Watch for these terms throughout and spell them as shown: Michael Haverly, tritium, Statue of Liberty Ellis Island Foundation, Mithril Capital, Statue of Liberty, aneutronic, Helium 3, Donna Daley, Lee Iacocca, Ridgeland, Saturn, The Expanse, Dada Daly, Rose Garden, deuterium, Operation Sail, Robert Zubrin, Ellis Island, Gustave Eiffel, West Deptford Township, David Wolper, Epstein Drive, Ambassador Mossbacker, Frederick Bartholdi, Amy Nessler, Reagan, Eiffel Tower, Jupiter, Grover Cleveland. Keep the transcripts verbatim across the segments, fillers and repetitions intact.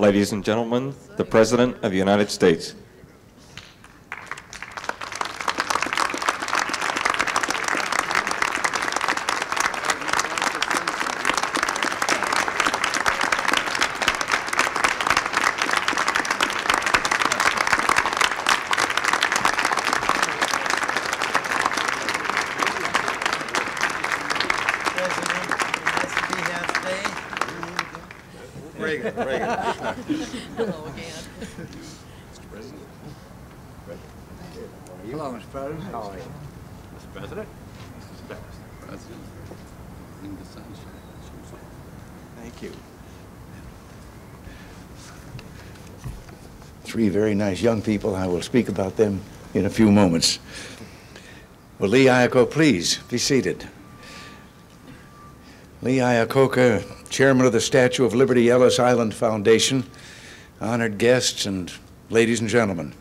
ladies and gentlemen, the President of the United States. Reagan, Reagan. Hello again. Mister President. Hello, Mister President. How are you? Mister President. Mister President. In the sunshine. Thank you. Three very nice young people. I will speak about them in a few moments. Well, Lee Iacocca, please be seated. Lee Iacocca, chairman of the Statue of Liberty Ellis Island Foundation, honored guests, and ladies and gentlemen.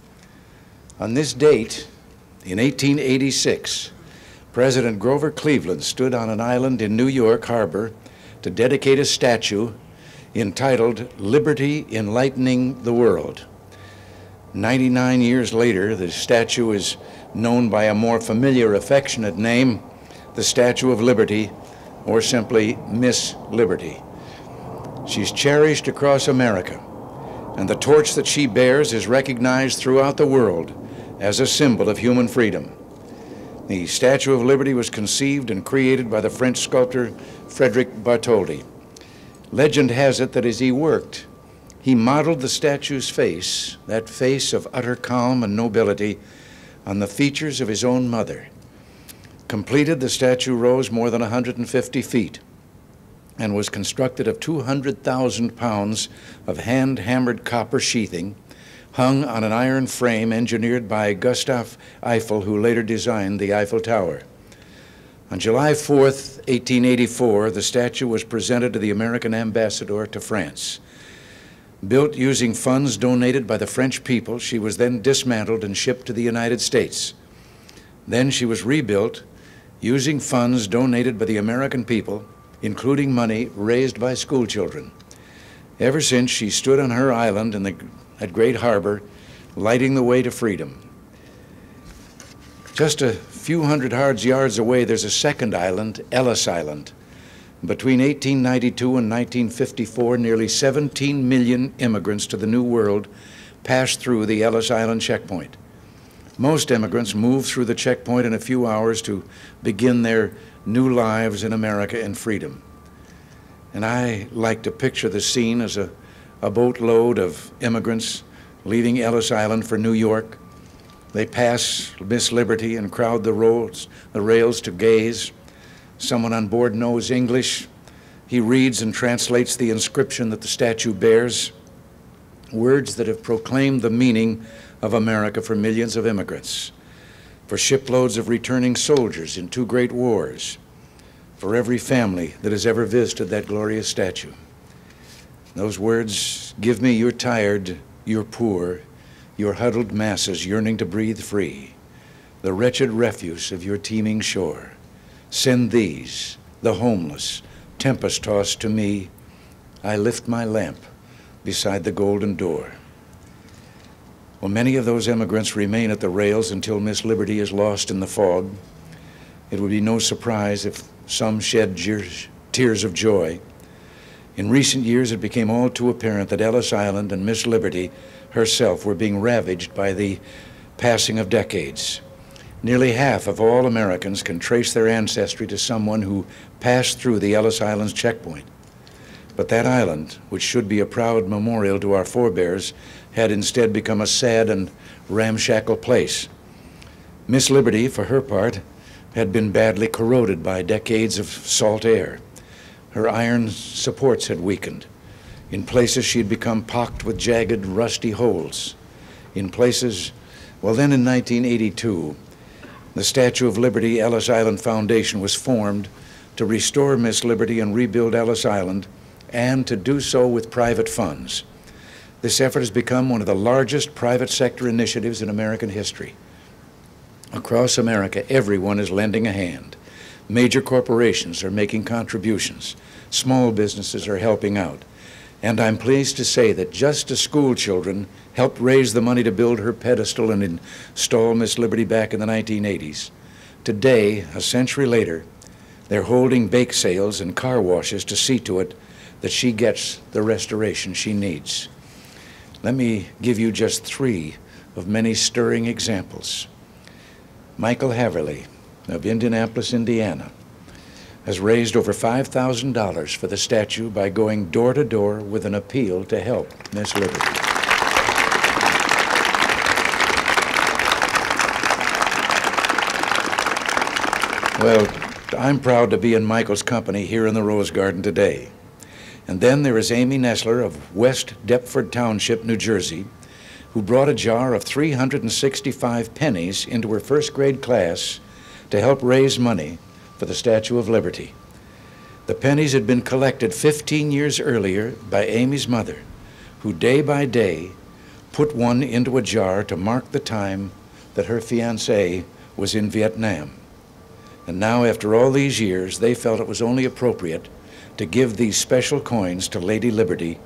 On this date, in eighteen eighty-six, President Grover Cleveland stood on an island in New York Harbor to dedicate a statue entitled Liberty Enlightening the World. ninety-nine years later, the statue is known by a more familiar, affectionate name, the Statue of Liberty, or simply Miss Liberty. She's cherished across America, and the torch that she bears is recognized throughout the world as a symbol of human freedom. The Statue of Liberty was conceived and created by the French sculptor Frederick Bartholdi. Legend has it that as he worked, he modeled the statue's face, that face of utter calm and nobility, on the features of his own mother. Completed, the statue rose more than one hundred fifty feet and was constructed of two hundred thousand pounds of hand-hammered copper sheathing hung on an iron frame engineered by Gustave Eiffel, who later designed the Eiffel Tower. On July fourth, eighteen eighty-four, the statue was presented to the American ambassador to France. Built using funds donated by the French people, she was then dismantled and shipped to the United States. Then she was rebuilt using funds donated by the American people, including money raised by schoolchildren. Ever since, she stood on her island in the, at Great Harbor, lighting the way to freedom. Just a few hundred yards away, there's a second island, Ellis Island. Between eighteen ninety-two and nineteen fifty-four, nearly seventeen million immigrants to the New World passed through the Ellis Island checkpoint. Most immigrants moved through the checkpoint in a few hours to begin their new lives in America in freedom. And I like to picture the scene as a, a boatload of immigrants leaving Ellis Island for New York. They pass Miss Liberty and crowd the roads, the rails to gaze. Someone on board knows English. He reads and translates the inscription that the statue bears, words that have proclaimed the meaning of America for millions of immigrants, for shiploads of returning soldiers in two great wars, for every family that has ever visited that glorious statue. Those words, give me your tired, your poor, your huddled masses yearning to breathe free, the wretched refuse of your teeming shore. Send these, the homeless, tempest-tossed to me. I lift my lamp beside the golden door. Well, many of those immigrants remain at the rails until Miss Liberty is lost in the fog. It would be no surprise if some shed tears of joy. In recent years, it became all too apparent that Ellis Island and Miss Liberty herself were being ravaged by the passing of decades. Nearly half of all Americans can trace their ancestry to someone who passed through the Ellis Island's checkpoint. But that island, which should be a proud memorial to our forebears, had instead become a sad and ramshackle place. Miss Liberty, for her part, had been badly corroded by decades of salt air. Her iron supports had weakened. In places, she had become pocked with jagged, rusty holes. In places, well, then in nineteen eighty-two, the Statue of Liberty Ellis Island Foundation was formed to restore Miss Liberty and rebuild Ellis Island, and to do so with private funds. This effort has become one of the largest private sector initiatives in American history. Across America, everyone is lending a hand. Major corporations are making contributions. Small businesses are helping out. And I'm pleased to say that just as school children helped raise the money to build her pedestal and install Miss Liberty back in the nineteen eighties, today, a century later, they're holding bake sales and car washes to see to it that she gets the restoration she needs. Let me give you just three of many stirring examples. Michael Haverly of Indianapolis, Indiana, has raised over five thousand dollars for the statue by going door to door with an appeal to help Miss Liberty. Well, I'm proud to be in Michael's company here in the Rose Garden today. And then there is Amy Nessler of West Deptford Township, New Jersey, who brought a jar of three hundred sixty-five pennies into her first grade class to help raise money for the Statue of Liberty. The pennies had been collected fifteen years earlier by Amy's mother, who day by day put one into a jar to mark the time that her fiancé was in Vietnam. And now, after all these years, they felt it was only appropriate to give these special coins to Lady Liberty,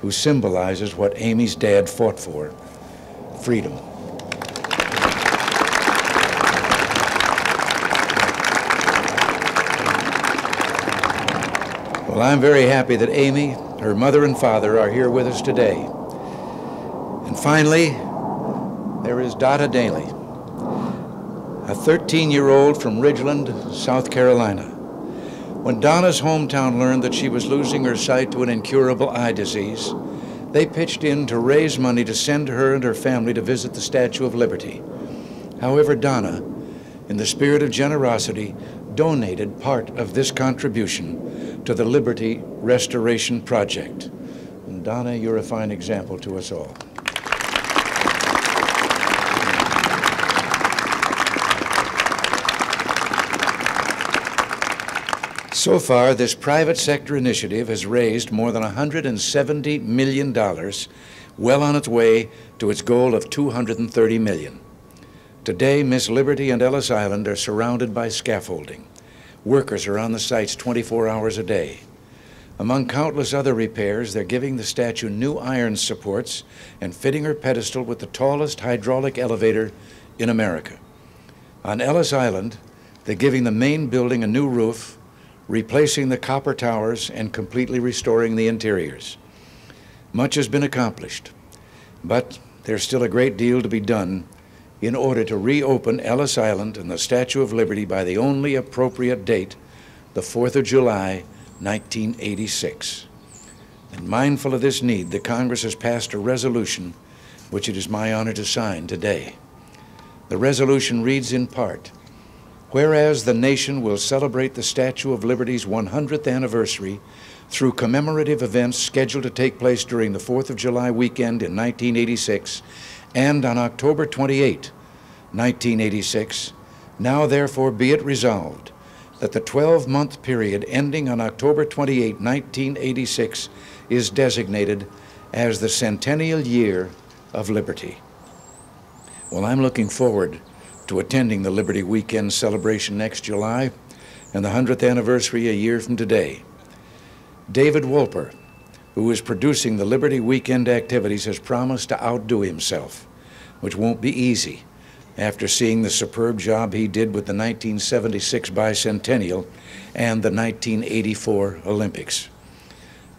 who symbolizes what Amy's dad fought for, freedom. Well, I'm very happy that Amy, her mother and father, are here with us today. And finally, there is Dada Daly, a thirteen-year-old from Ridgeland, South Carolina. When Donna's hometown learned that she was losing her sight to an incurable eye disease, they pitched in to raise money to send her and her family to visit the Statue of Liberty. However, Donna, in the spirit of generosity, donated part of this contribution to the Liberty Restoration Project. And Donna, you're a fine example to us all. So far, this private sector initiative has raised more than one hundred seventy million dollars, well on its way to its goal of two hundred thirty million dollars. Today, Miss Liberty and Ellis Island are surrounded by scaffolding. Workers are on the sites twenty-four hours a day. Among countless other repairs, they're giving the statue new iron supports and fitting her pedestal with the tallest hydraulic elevator in America. On Ellis Island, they're giving the main building a new roof, replacing the copper towers, and completely restoring the interiors. Much has been accomplished, but there's still a great deal to be done in order to reopen Ellis Island and the Statue of Liberty by the only appropriate date, the fourth of July, nineteen eighty-six. And mindful of this need, the Congress has passed a resolution which it is my honor to sign today. The resolution reads in part, "Whereas the nation will celebrate the Statue of Liberty's one hundredth anniversary through commemorative events scheduled to take place during the fourth of July weekend in nineteen eighty-six, and on October twenty-eighth, nineteen eighty-six, now therefore be it resolved that the twelve-month period ending on October twenty-eighth, nineteen eighty-six is designated as the Centennial Year of Liberty." Well, I'm looking forward to attending the Liberty Weekend celebration next July and the one hundredth anniversary a year from today. David Wolper, who is producing the Liberty Weekend activities, has promised to outdo himself, which won't be easy after seeing the superb job he did with the nineteen seventy-six bicentennial and the nineteen eighty-four Olympics.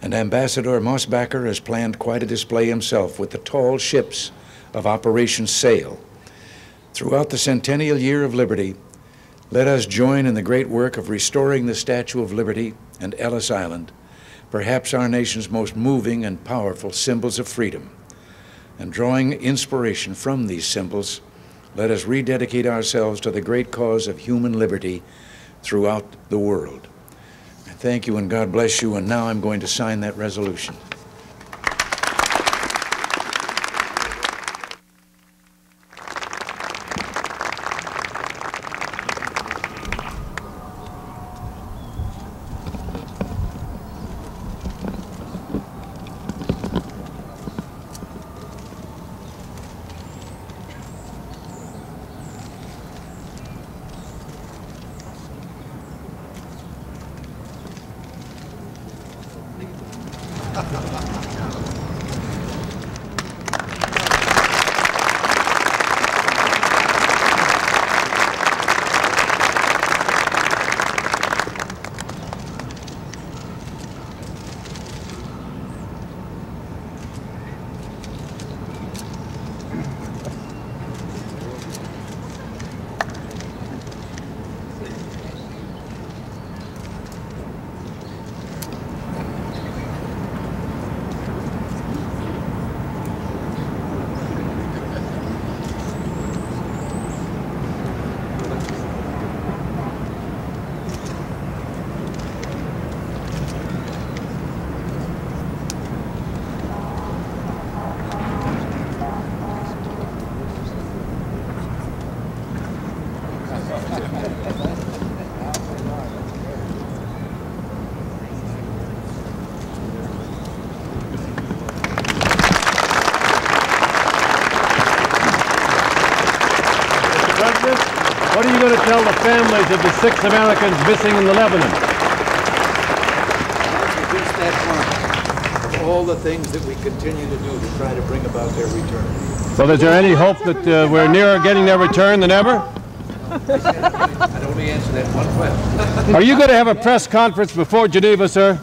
And Ambassador Mossbacker has planned quite a display himself with the tall ships of Operation Sail. Throughout the Centennial Year of Liberty, let us join in the great work of restoring the Statue of Liberty and Ellis Island, perhaps our nation's most moving and powerful symbols of freedom. And drawing inspiration from these symbols, let us rededicate ourselves to the great cause of human liberty throughout the world. I thank you and God bless you, and now I'm going to sign that resolution. Tell the families of the six Americans missing in the Lebanon. Just that one of all the things that we continue to do to try to bring about their return. Well, is there any hope that uh, we're nearer getting their return than ever? I'd only answer that one question. Are you going to have a press conference before Geneva, sir?